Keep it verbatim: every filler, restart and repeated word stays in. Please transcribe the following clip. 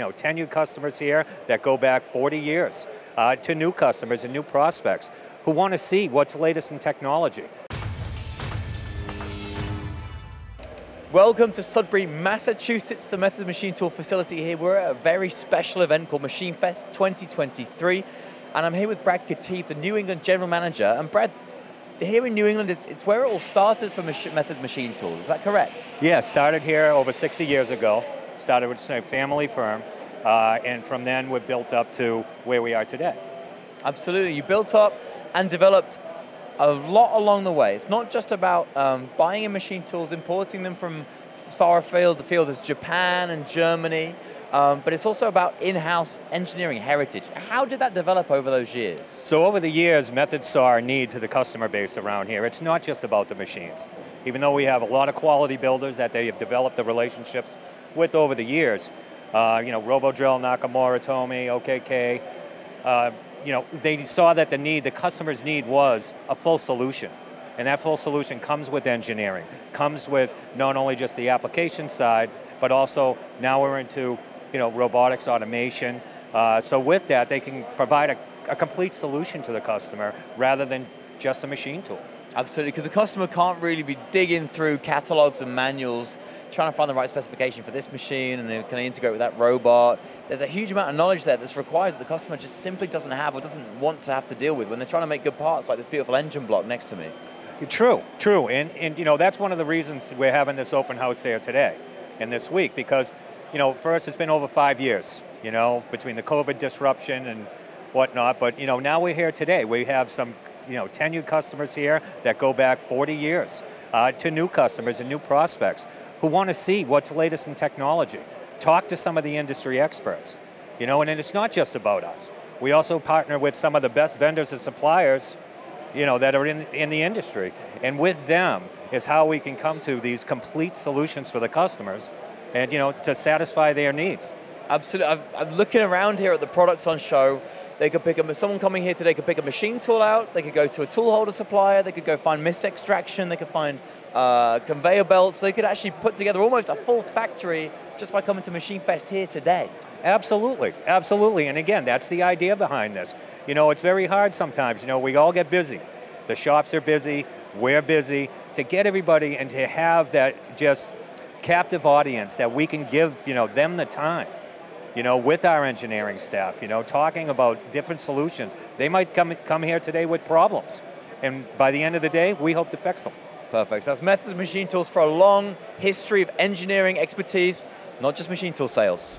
You know, tenured customers here that go back forty years uh, to new customers and new prospects who want to see what's latest in technology. Welcome to Sudbury, Massachusetts, the Methods Machine Tool facility here. We're at a very special event called Machine Fest twenty twenty-three, and I'm here with Brad Catyb, the New England General Manager. And Brad, here in New England, it's, it's where it all started for Methods Machine Tools, is that correct? Yeah, started here over sixty years ago. Started with a family firm, uh, and from then we're built up to where we are today. Absolutely. You built up and developed a lot along the way. It's not just about um, buying in machine tools, importing them from far afield, the field as Japan and Germany, um, but it's also about in-house engineering heritage. How did that develop over those years? So over the years, Methods saw our need to the customer base around here. It's not just about the machines. Even though we have a lot of quality builders that they have developed the relationships with over the years, uh, you know, Robodrill, Nakamura, Tomi, O K K, uh, you know, they saw that the need, the customer's need was a full solution. And that full solution comes with engineering, comes with not only just the application side, but also now we're into, you know, robotics, automation. Uh, so with that, they can provide a, a complete solution to the customer rather than just a machine tool. Absolutely, because the customer can't really be digging through catalogs and manuals trying to find the right specification for this machine and can I integrate with that robot. There's a huge amount of knowledge there that's required that the customer just simply doesn't have or doesn't want to have to deal with when they're trying to make good parts like this beautiful engine block next to me. True, true, and, and you know, that's one of the reasons we're having this open house here today and this week, because, you know, for us it's been over five years, you know, between the COVID disruption and whatnot, but, you know, now we're here today. We have some, you know, tenured customers here that go back forty years uh, to new customers and new prospects who want to see what's latest in technology. Talk to some of the industry experts, you know, and, and it's not just about us. We also partner with some of the best vendors and suppliers, you know, that are in, in the industry. And with them is how we can come to these complete solutions for the customers and, you know, to satisfy their needs. Absolutely. I've, I'm looking around here at the products on show. They could pick a, someone coming here today could pick a machine tool out, they could go to a tool holder supplier, they could go find mist extraction, they could find uh, conveyor belts, they could actually put together almost a full factory just by coming to Machine Fest here today. Absolutely, absolutely, and again, that's the idea behind this. You know, it's very hard sometimes, you know, we all get busy. The shops are busy, we're busy, to get everybody and to have that just captive audience that we can give, you know, them the time. You know, with our engineering staff, you know, talking about different solutions. They might come, come here today with problems, and by the end of the day, we hope to fix them. Perfect, so that's Methods Machine Tools for a long history of engineering expertise, not just machine tool sales.